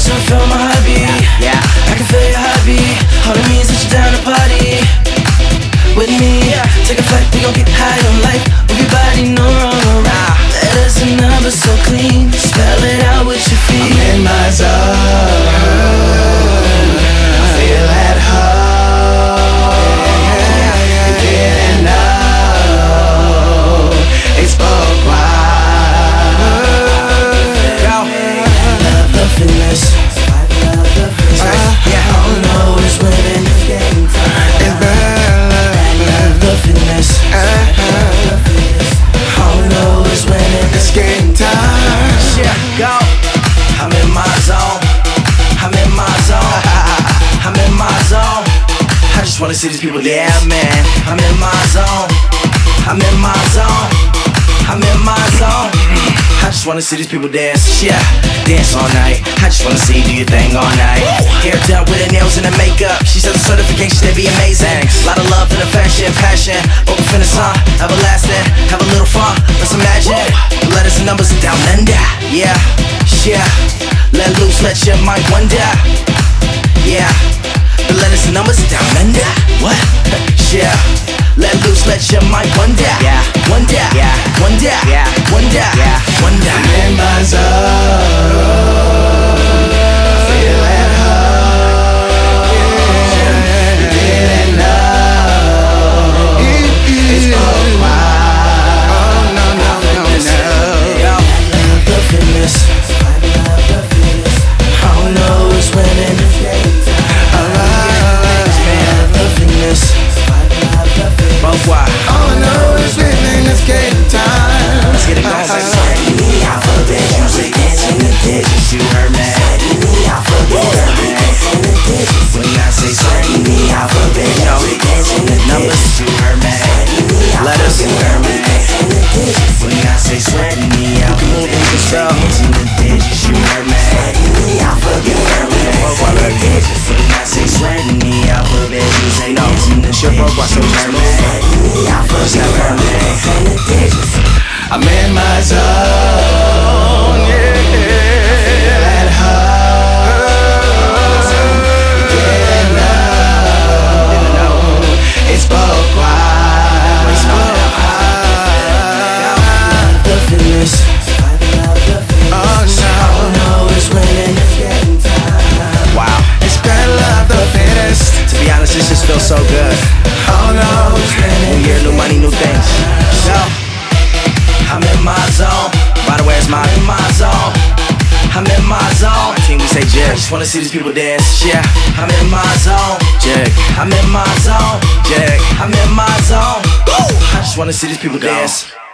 so feel my heartbeat. I can feel your heartbeat. All it means is you're down to party with me. Take a flight, we gon' get high on life. With your body, no wrong or right. Letters and numbers so clean. Spell it out with your feet. I'm in my zone. I wanna see these people, man. I'm in my zone. I'm in my zone. I'm in my zone. I just wanna see these people dance, dance all night. I just wanna see you do your thing all night. Hair done with her nails and her makeup. She said the certification, that'd be amazing. Lot of love and affection, passion. But we finna song, everlasting. Have a little fun, let's imagine. Letters and numbers are down under, let loose, let your mind wander, the letters and numbers down under. What? Let loose, let your mind wander. Wander. Wander. Wander. Wander. I'm in my zone. Feel at home. You didn't know. It's all mine. Oh no no no no. I love the fitness. I love the fitness. All those women. I'm in my zone, I feel at home. It's both wise. I love the fitness. Oh no, no, it's winning. Wow, it's gotta love the fittest. To be honest, this just feels so good. Oh no, it's winning. New year, new money, new things. I'm in my zone. By the way, it's my in my zone. I'm in my zone. My team, we say jig. I just wanna see these people dance. I'm in my zone. Jig. I'm in my zone. Jig. I'm in my zone. Woo! I just wanna see these people dance.